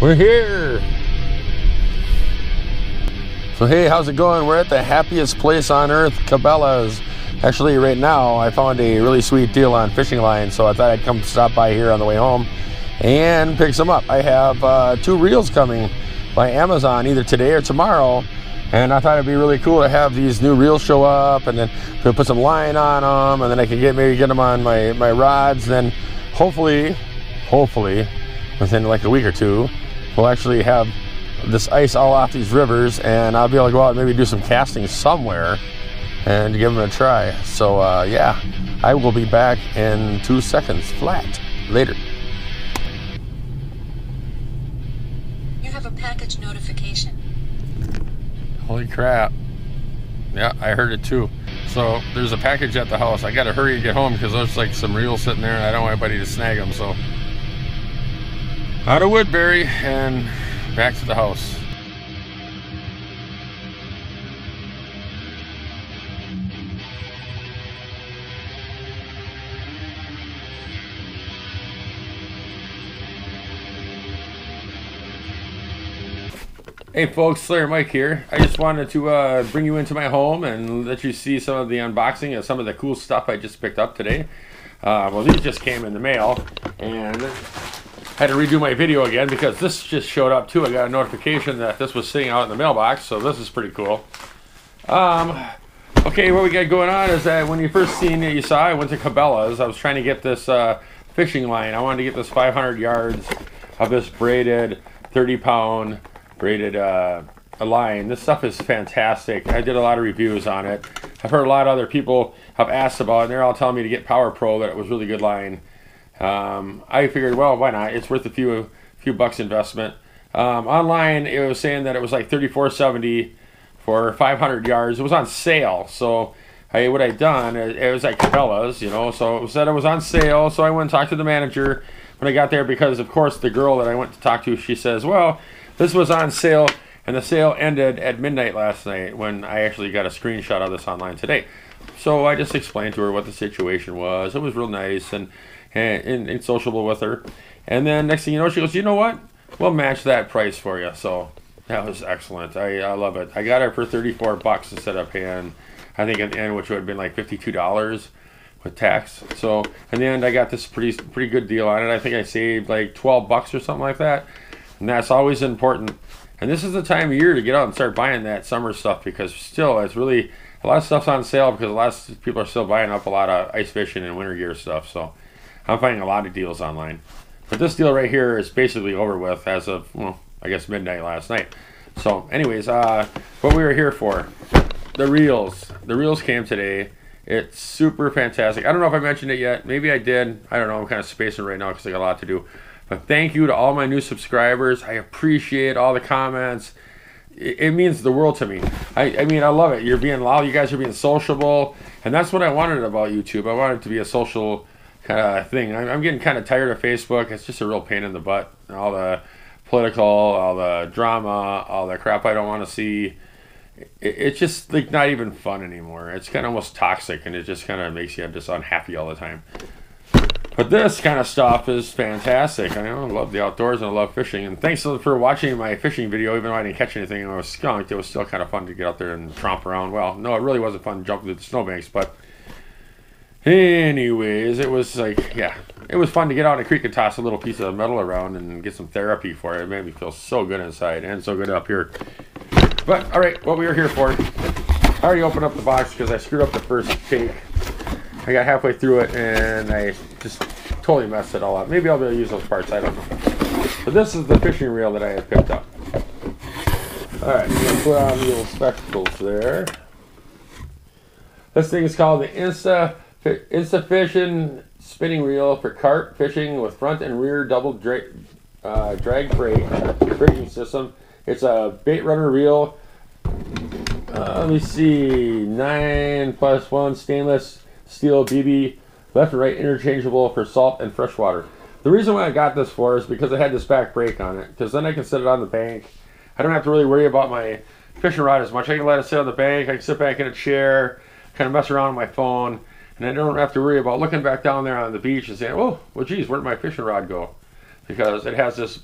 We're here. So hey, how's it going? We're at the happiest place on earth, Cabela's. Actually, right now, I found a really sweet deal on fishing lines, so I thought I'd come stop by here on the way home and pick some up. I have 2 reels coming by Amazon either today or tomorrow, and I thought it'd be really cool to have these new reels show up, and then put some line on them, and then I can maybe get them on my rods, and then hopefully, within like a week or two, we'll actually have this ice all off these rivers, and I'll be able to go out and maybe do some casting somewhere and give them a try. So yeah, I will be back in 2 seconds flat. Later. You have a package notification. Holy crap. Yeah, I heard it too. So there's a package at the house. I gotta hurry and get home because there's like some reels sitting there and I don't want anybody to snag them. So out of Woodbury and back to the house. Hey folks, Slayer Mike here. I just wanted to bring you into my home and let you see some of the unboxing of some of the cool stuff I just picked up today. Well, these just came in the mail, and I had to redo my video again because this just showed up too. I got a notification that this was sitting out in the mailbox, so this is pretty cool. Okay, what we got going on is that when you first seen it, you saw I went to Cabela's. I was trying to get this fishing line. I wanted to get this 500 yards of this braided 30-pound braided a line. This stuff is fantastic. I did a lot of reviews on it. I've heard a lot of other people have asked about it, and they're all telling me to get Power Pro, that it was really good line. I figured, well, why not? It's worth a few bucks investment. Online, it was saying that it was like $34.70 for 500 yards. It was on sale, so what I done, it was like Cabela's, you know, so it said it was on sale, so I went and talked to the manager when I got there because, of course, the girl that I went to talk to, she says, well, this was on sale, and the sale ended at midnight last night when I actually got a screenshot of this online today. So I just explained to her what the situation was. It was real nice and sociable with her. And then next thing you know, she goes, you know what? We'll match that price for you. So that was excellent. I love it. I got it for 34 bucks instead of paying, I think in the end, which would have been like $52 with tax. So in the end, I got this pretty good deal on it. I think I saved like 12 bucks or something like that. And that's always important. And this is the time of year to get out and start buying that summer stuff, because still, it's really, a lot of stuff's on sale because a lot of people are still buying up a lot of ice fishing and winter gear stuff. So I'm finding a lot of deals online. But this deal right here is basically over with as of, well, I guess midnight last night. So anyways, what we were here for, the reels. The reels came today. It's super fantastic. I don't know if I mentioned it yet. Maybe I did. I don't know. I'm kind of spacing right now because I got a lot to do. But thank you to all my new subscribers. I appreciate all the comments. It means the world to me. I mean, I love it. You're being loud. You guys are being sociable. And that's what I wanted about YouTube. I wanted it to be a social kind of thing. I'm getting kind of tired of Facebook. It's just a real pain in the butt. All the political, all the drama, all the crap I don't want to see. It's just like not even fun anymore. It's kind of almost toxic, and it just kind of makes you just unhappy all the time. But this kind of stuff is fantastic. I know, I love the outdoors and I love fishing. And thanks for watching my fishing video, even though I didn't catch anything and I was skunked. It was still kind of fun to get out there and tromp around. Well, no, it really wasn't fun jumping through the snowbanks. But anyways, it was like, yeah, it was fun to get out in a creek and toss a little piece of metal around and get some therapy for it. It made me feel so good inside and so good up here. But, all right, what we were here for. I already opened up the box because I screwed up the first take. I got halfway through it and I just totally messed it all up. Maybe I'll be able to use those parts, I don't know. But this is the fishing reel that I had picked up. Alright, I'm going to put on the little spectacles there. This thing is called the Isafish spinning reel for carp fishing with front and rear double drag braking system. It's a bait runner reel. Let me see, 9+1 stainless steel BB, left and right interchangeable for salt and fresh water. The reason why I got this for is because I had this back brake on it, because then I can sit it on the bank. I don't have to really worry about my fishing rod as much. I can let it sit on the bank, I can sit back in a chair, kind of mess around with my phone, and I don't have to worry about looking back down there on the beach and saying, oh, well, geez, where'd my fishing rod go? Because it has this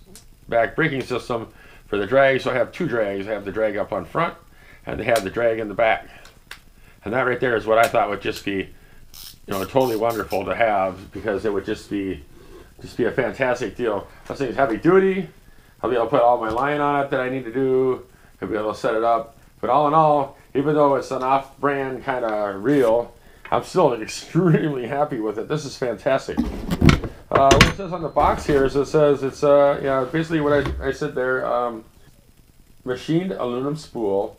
back braking system for the drag. So I have two drags. I have the drag up on front, and they have the drag in the back. And that right there is what I thought would just be, you know, totally wonderful to have, because it would just be a fantastic deal. This thing's heavy duty. I'll be able to put all my line on it that I need to do. I'll be able to set it up. But all in all, even though it's an off-brand kind of reel, I'm still extremely happy with it. This is fantastic. What it says on the box here is it says it's yeah, basically what I said there, machined aluminum spool,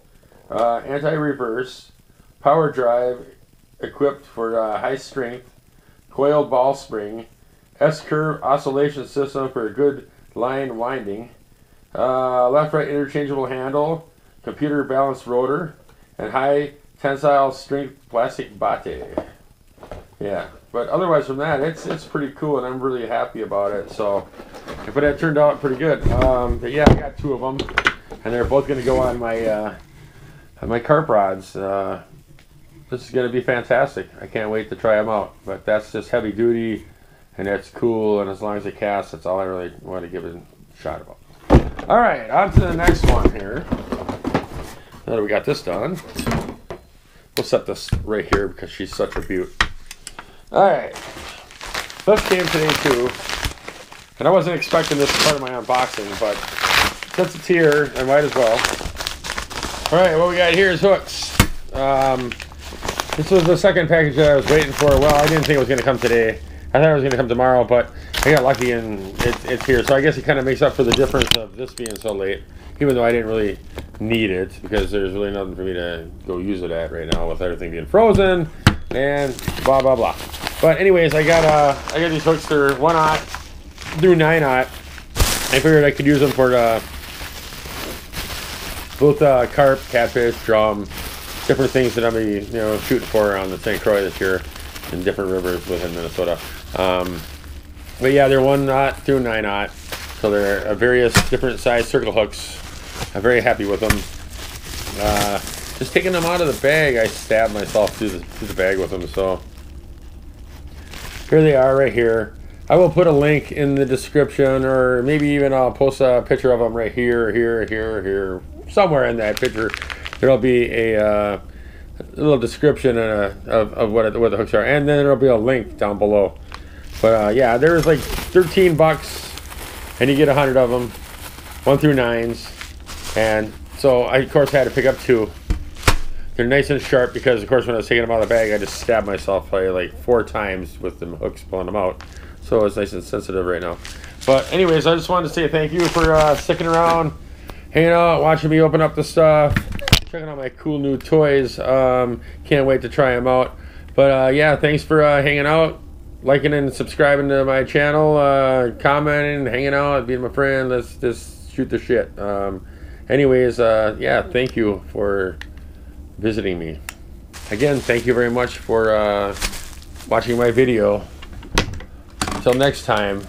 anti-reverse, power drive equipped for high strength, coiled ball spring, S-curve oscillation system for good line winding, left-right interchangeable handle, computer balanced rotor, and high tensile strength plastic body. Yeah, but otherwise from that, it's pretty cool, and I'm really happy about it. So, but it turned out pretty good. But yeah, I got two of them, and they're both going to go on my carp rods. This is going to be fantastic. I can't wait to try them out. But that's just heavy duty, and that's cool. And as long as it casts, that's all I really want to give it a shot about. All right, on to the next one here. Now that we got this done, we'll set this right here because she's such a beaut. All right, this came today too, and I wasn't expecting this part of my unboxing, but since it's here, I might as well. All right, what we got here is hooks. This was the second package that I was waiting for. Well, I didn't think it was going to come today. I thought it was going to come tomorrow, but I got lucky and it's here. So I guess it kind of makes up for the difference of this being so late, even though I didn't really need it because there's really nothing for me to go use it at right now with everything being frozen and blah, blah, blah. But anyways, I got these hooks. They're 1/0 through 9/0. I figured I could use them for both carp, catfish, drum, different things that I'm going to be, you know, shooting for around the St. Croix this year in different rivers within Minnesota. But yeah, they're 1/0 through 9/0. So they're various different size circle hooks. I'm very happy with them. Just taking them out of the bag, I stabbed myself through the bag with them. So here they are right here. I will put a link in the description, or maybe even I'll post a picture of them right here, here, here, here. Somewhere in that picture, there'll be a little description of what the hooks are. And then there'll be a link down below. But yeah, there's like 13 bucks and you get 100 of them, 1 through 9s. And so I, of course, had to pick up two. They're nice and sharp because, of course, when I was taking them out of the bag, I just stabbed myself probably like 4 times with the hooks pulling them out. So it's nice and sensitive right now. But anyways, I just wanted to say thank you for sticking around, hanging out, watching me open up the stuff, checking out my cool new toys. Can't wait to try them out. But yeah, thanks for hanging out, liking and subscribing to my channel, commenting, hanging out, being my friend. Let's just shoot the shit. Anyways, yeah, thank you for visiting me. Again, thank you very much for watching my video. Until next time.